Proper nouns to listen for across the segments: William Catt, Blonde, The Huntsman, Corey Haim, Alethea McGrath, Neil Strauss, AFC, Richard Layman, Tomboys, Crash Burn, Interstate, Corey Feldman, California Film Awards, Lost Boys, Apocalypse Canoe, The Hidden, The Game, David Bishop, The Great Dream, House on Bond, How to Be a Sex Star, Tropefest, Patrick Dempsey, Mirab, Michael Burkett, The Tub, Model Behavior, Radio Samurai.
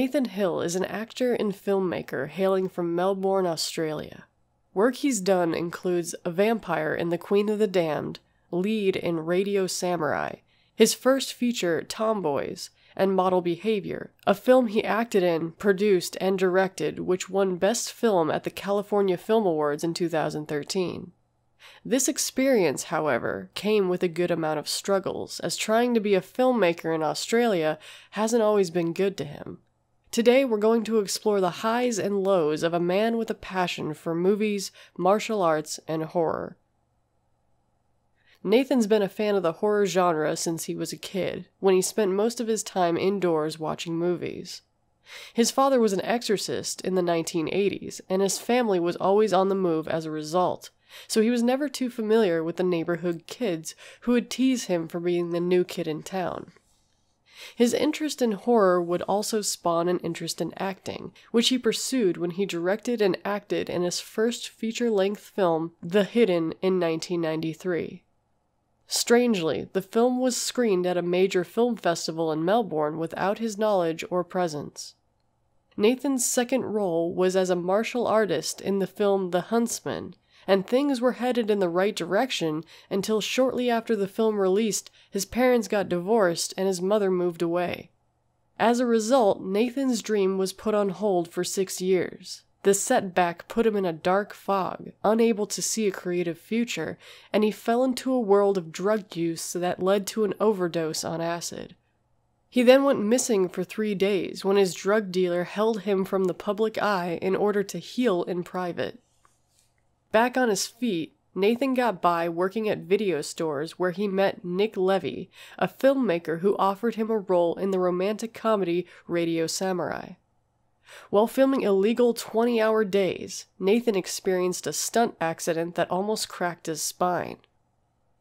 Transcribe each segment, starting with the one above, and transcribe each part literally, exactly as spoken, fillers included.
Nathan Hill is an actor and filmmaker hailing from Melbourne, Australia. Work he's done includes a vampire in The Queen of the Damned, lead in Radio Samurai, his first feature, Tomboys, and Model Behavior, a film he acted in, produced, and directed, which won Best Film at the California Film Awards in two thousand thirteen. This experience, however, came with a good amount of struggles, as trying to be a filmmaker in Australia hasn't always been good to him. Today we're going to explore the highs and lows of a man with a passion for movies, martial arts, and horror. Nathan's been a fan of the horror genre since he was a kid, when he spent most of his time indoors watching movies. His father was an exorcist in the nineteen eighties, and his family was always on the move as a result, so he was never too familiar with the neighborhood kids who would tease him for being the new kid in town. His interest in horror would also spawn an interest in acting, which he pursued when he directed and acted in his first feature-length film, The Hidden, in nineteen ninety-three. Strangely, the film was screened at a major film festival in Melbourne without his knowledge or presence. Nathan's second role was as a martial artist in the film The Huntsman, and things were headed in the right direction until shortly after the film released, his parents got divorced and his mother moved away. As a result, Nathan's dream was put on hold for six years. The setback put him in a dark fog, unable to see a creative future, and he fell into a world of drug use that led to an overdose on acid. He then went missing for three days when his drug dealer held him from the public eye in order to heal in private. Back on his feet, Nathan got by working at video stores where he met Nick Levy, a filmmaker who offered him a role in the romantic comedy Radio Samurai. While filming illegal twenty-hour days, Nathan experienced a stunt accident that almost cracked his spine.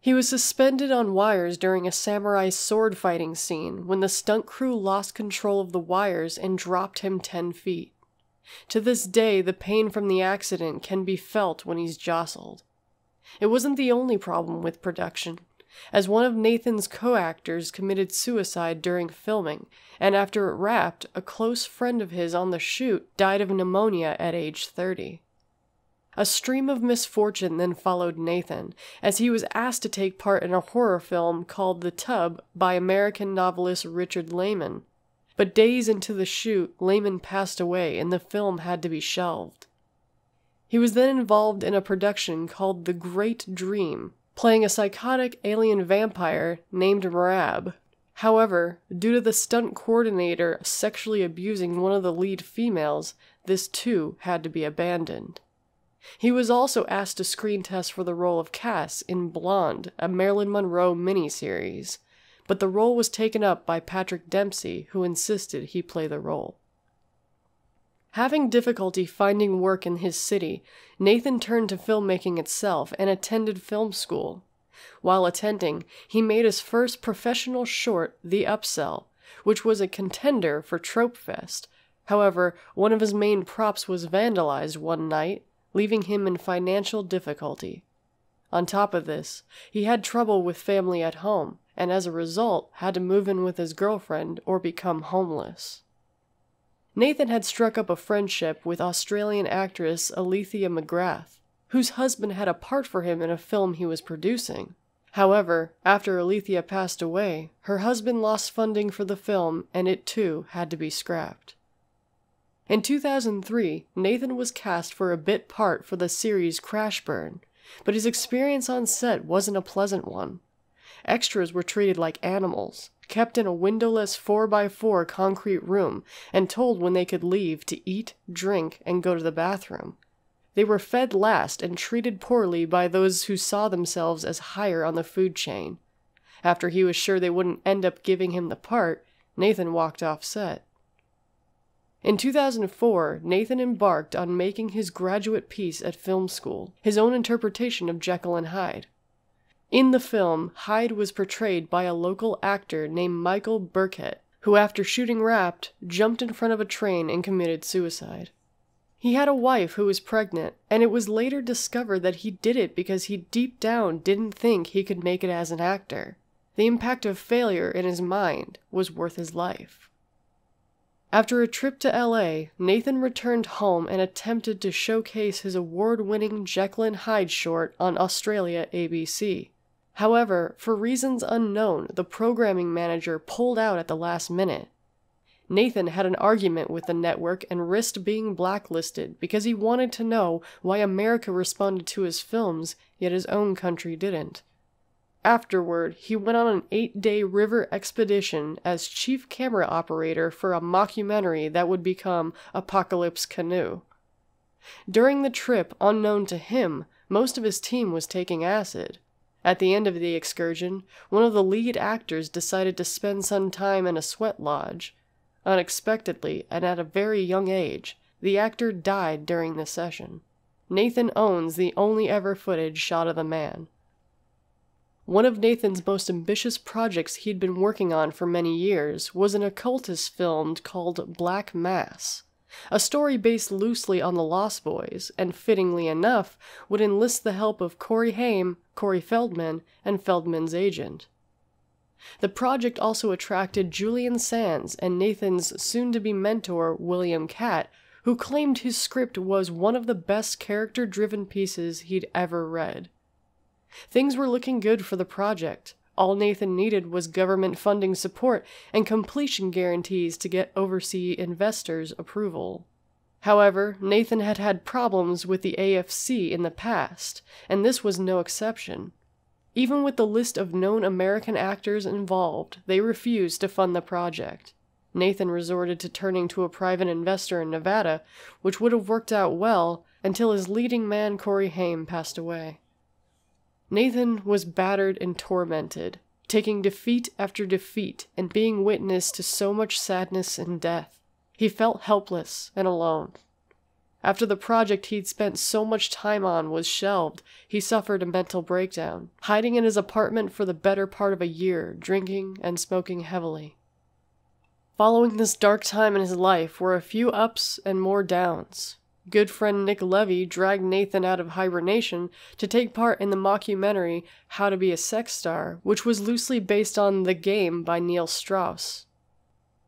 He was suspended on wires during a samurai sword-fighting scene when the stunt crew lost control of the wires and dropped him ten feet. To this day, the pain from the accident can be felt when he's jostled. It wasn't the only problem with production, as one of Nathan's co-actors committed suicide during filming, and after it wrapped, a close friend of his on the shoot died of pneumonia at age thirty. A stream of misfortune then followed Nathan, as he was asked to take part in a horror film called The Tub by American novelist Richard Layman. But days into the shoot, Layman passed away and the film had to be shelved. He was then involved in a production called The Great Dream, playing a psychotic alien vampire named Mirab. However, due to the stunt coordinator sexually abusing one of the lead females, this too had to be abandoned. He was also asked to screen test for the role of Cass in Blonde, a Marilyn Monroe miniseries, but the role was taken up by Patrick Dempsey, who insisted he play the role. Having difficulty finding work in his city, Nathan turned to filmmaking itself and attended film school. While attending, he made his first professional short, The Upsell, which was a contender for Tropefest. However, one of his main props was vandalized one night, leaving him in financial difficulty. On top of this, he had trouble with family at home, and as a result, had to move in with his girlfriend or become homeless. Nathan had struck up a friendship with Australian actress Alethea McGrath, whose husband had a part for him in a film he was producing. However, after Alethea passed away, her husband lost funding for the film and it too had to be scrapped. In two thousand three, Nathan was cast for a bit part for the series Crash Burn, but his experience on set wasn't a pleasant one. Extras were treated like animals, kept in a windowless four by four concrete room, and told when they could leave to eat, drink, and go to the bathroom. They were fed last and treated poorly by those who saw themselves as higher on the food chain. After he was sure they wouldn't end up giving him the part, Nathan walked off set. In two thousand four, Nathan embarked on making his graduate piece at film school, his own interpretation of Jekyll and Hyde. In the film, Hyde was portrayed by a local actor named Michael Burkett, who after shooting Wrapped, jumped in front of a train and committed suicide. He had a wife who was pregnant, and it was later discovered that he did it because he deep down didn't think he could make it as an actor. The impact of failure in his mind was worth his life. After a trip to L A, Nathan returned home and attempted to showcase his award-winning Jekyll and Hyde short on Australia A B C. However, for reasons unknown, the programming manager pulled out at the last minute. Nathan had an argument with the network and risked being blacklisted because he wanted to know why America responded to his films, yet his own country didn't. Afterward, he went on an eight-day river expedition as chief camera operator for a mockumentary that would become Apocalypse Canoe. During the trip, unknown to him, most of his team was taking acid. At the end of the excursion, one of the lead actors decided to spend some time in a sweat lodge. Unexpectedly, and at a very young age, the actor died during the session. Nathan owns the only ever footage shot of the man. One of Nathan's most ambitious projects he'd been working on for many years was an occultist film called Black Mass, a story based loosely on the Lost Boys, and fittingly enough, would enlist the help of Corey Haim, Corey Feldman, and Feldman's agent. The project also attracted Julian Sands and Nathan's soon-to-be mentor, William Catt, who claimed his script was one of the best character-driven pieces he'd ever read. Things were looking good for the project. All Nathan needed was government funding support and completion guarantees to get overseas investors' approval. However, Nathan had had problems with the A F C in the past, and this was no exception. Even with the list of known American actors involved, they refused to fund the project. Nathan resorted to turning to a private investor in Nevada, which would have worked out well until his leading man Corey Haim passed away. Nathan was battered and tormented, taking defeat after defeat and being witness to so much sadness and death. He felt helpless and alone. After the project he'd spent so much time on was shelved, he suffered a mental breakdown, hiding in his apartment for the better part of a year, drinking and smoking heavily. Following this dark time in his life were a few ups and more downs. Good friend Nick Levy dragged Nathan out of hibernation to take part in the mockumentary How to Be a Sex Star, which was loosely based on The Game by Neil Strauss.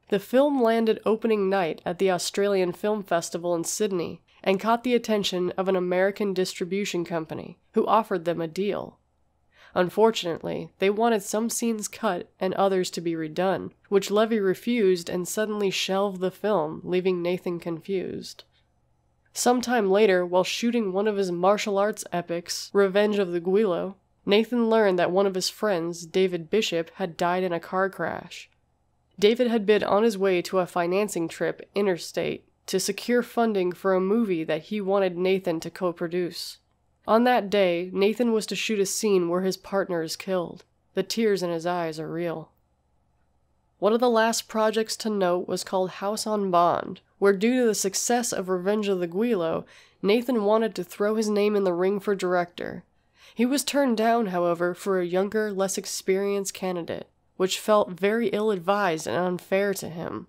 The film landed opening night at the Australian Film Festival in Sydney, and caught the attention of an American distribution company, who offered them a deal. Unfortunately, they wanted some scenes cut and others to be redone, which Levy refused and suddenly shelved the film, leaving Nathan confused. Sometime later, while shooting one of his martial arts epics, Revenge of the Guilo, Nathan learned that one of his friends, David Bishop, had died in a car crash. David had been on his way to a financing trip interstate to secure funding for a movie that he wanted Nathan to co-produce. On that day, Nathan was to shoot a scene where his partner is killed. The tears in his eyes are real. One of the last projects to note was called House on Bond, where due to the success of Revenge of the Guilo, Nathan wanted to throw his name in the ring for director. He was turned down, however, for a younger, less experienced candidate, which felt very ill-advised and unfair to him.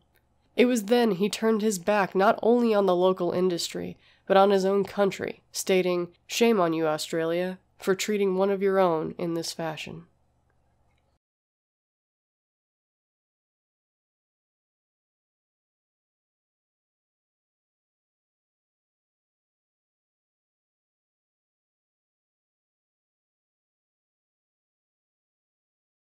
It was then he turned his back not only on the local industry, but on his own country, stating, "Shame on you, Australia, for treating one of your own in this fashion."